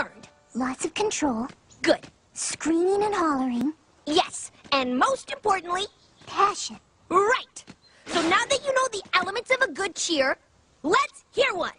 learned. Lots of control. Good. Screaming and hollering. Yes, and most importantly... passion. Right. So now that you know the elements of a good cheer, let's hear one.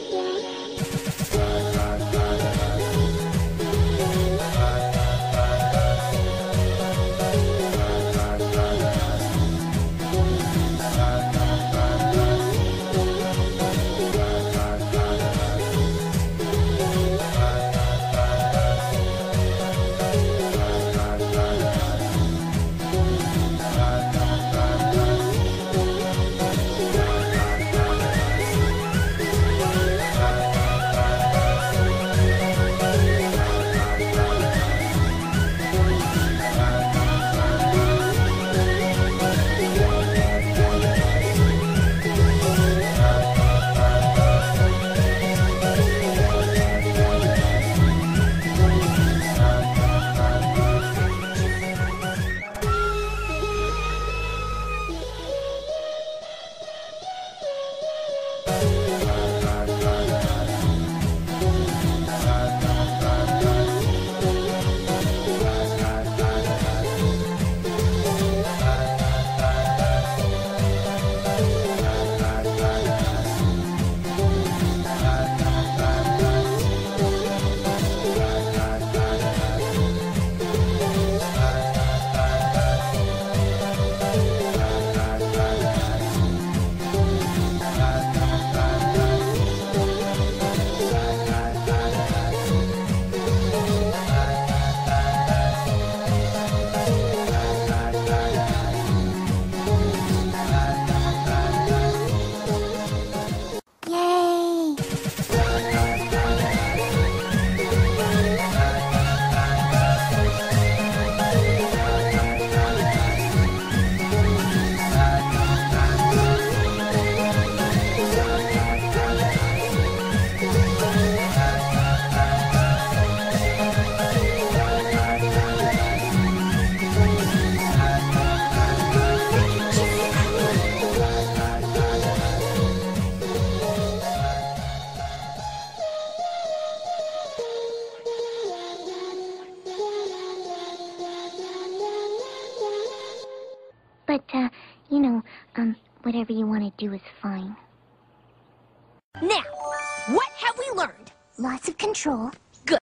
Whatever you want to do is fine. Now, what have we learned? Lots of control.